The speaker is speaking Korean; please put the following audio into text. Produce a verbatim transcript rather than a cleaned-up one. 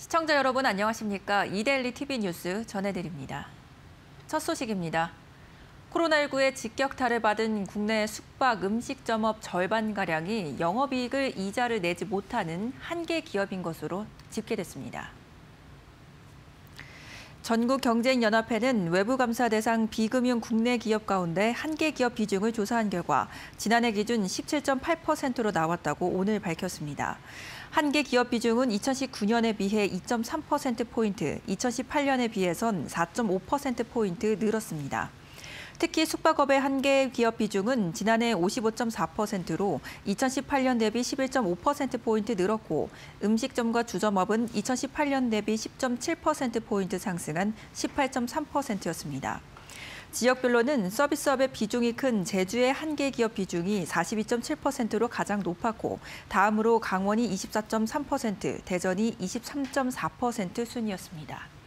시청자 여러분 안녕하십니까? 이데일리 티비 뉴스 전해드립니다. 첫 소식입니다. 코로나 일구의 직격탄을 받은 국내 숙박 음식점업 절반가량이 영업이익을 이자를 내지 못하는 한계 기업인 것으로 집계됐습니다. 전국경제인연합회는 외부감사 대상 비금융 국내 기업 가운데 한계 기업 비중을 조사한 결과 지난해 기준 십칠 점 팔 퍼센트로 나왔다고 오늘 밝혔습니다. 한계 기업 비중은 이천십구 년에 비해 이 점 삼 퍼센트포인트, 이천십팔 년에 비해선 사 점 오 퍼센트포인트 늘었습니다. 특히 숙박업의 한계 기업 비중은 지난해 오십오 점 사 퍼센트로 이천십팔 년 대비 십일 점 오 퍼센트포인트 늘었고 음식점과 주점업은 이천십팔 년 대비 십 점 칠 퍼센트포인트 상승한 십팔 점 삼 퍼센트였습니다. 지역별로는 서비스업의 비중이 큰 제주의 한계 기업 비중이 사십이 점 칠 퍼센트로 가장 높았고 다음으로 강원이 이십사 점 삼 퍼센트, 대전이 이십삼 점 사 퍼센트 순이었습니다.